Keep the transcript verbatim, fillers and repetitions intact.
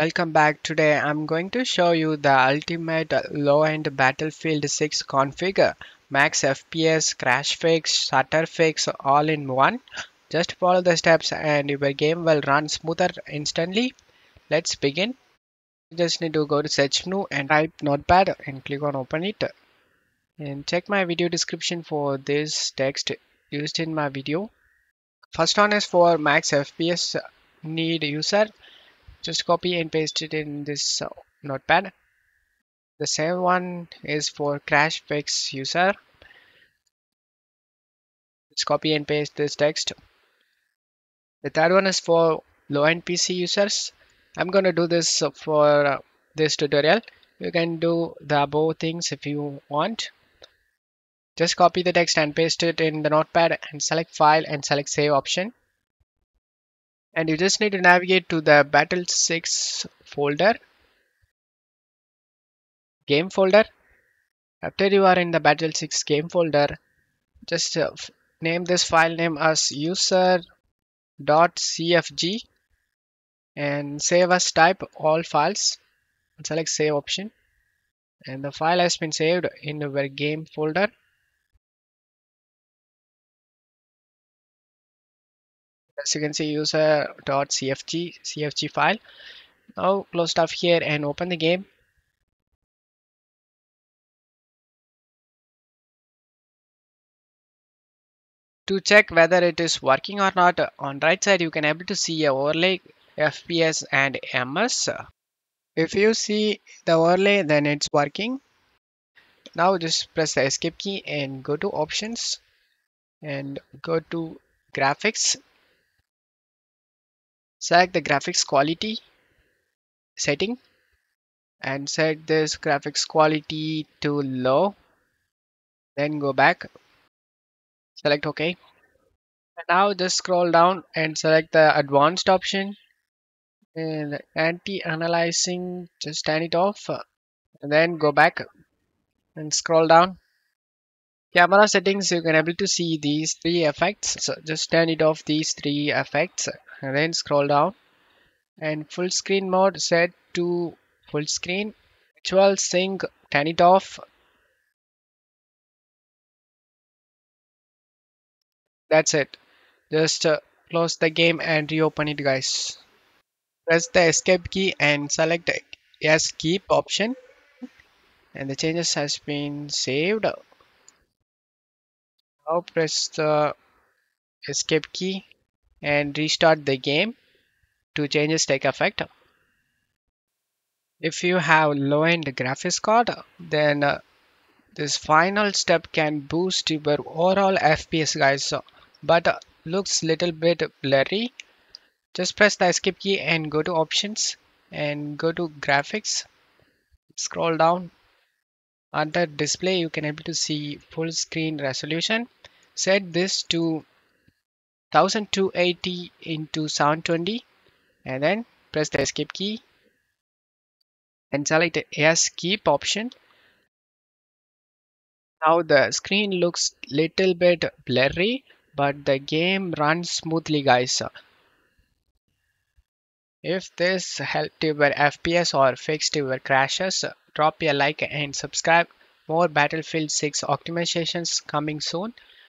Welcome back. Today I'm going to show you the ultimate low-end Battlefield six configure. Max F P S, crash fix, shutter fix, all in one. Just follow the steps and your game will run smoother instantly. Let's begin. You just need to go to search menu and type notepad and click on open it. And check my video description for this text used in my video. First one is for max F P S need user. Just copy and paste it in this uh, notepad. The same one is for crash fix user. Let's copy and paste this text. The third one is for low-end P C users. I'm going to do this for uh, this tutorial. You can do the above things if you want. Just copy the text and paste it in the notepad and select file and select save option. And you just need to navigate to the Battlefield six folder, game folder. After you are in the Battlefield six game folder, just uh, name this file name as user dot c f g and save as type all files and select save option. And the file has been saved in our game folder. As you can see, user dot c f g C F G file. Now close stuff here and open the game. To check whether it is working or not, on right side you can able to see a overlay, F P S and M S. If you see the overlay, then it's working. Now just press the escape key and go to options and go to graphics. Select the graphics quality setting and set this graphics quality to low. Then go back, select OK. And now just scroll down and select the advanced option and anti-aliasing, just turn it off. And then go back and scroll down. Camera settings, you can able to see these three effects. So just turn it off these three effects. And then scroll down and full screen mode set to full screen. Virtual sync, turn it off. That's it. Just uh, close the game and reopen it, guys. Press the escape key and select yes keep option, and the changes has been saved. Now press the escape key and restart the game to changes take effect. If you have low-end graphics card, then uh, this final step can boost your overall F P S, guys, so, but uh, looks little bit blurry. Just press the escape key and go to options and go to graphics. Scroll down under display. You can able to see full screen resolution. Set this to twelve eighty into seven twenty and then press the escape key and select the yes keep option. Now the screen looks little bit blurry, but the game runs smoothly, guys. If this helped your F P S or fixed your crashes, drop a like and subscribe. More Battlefield six optimizations coming soon.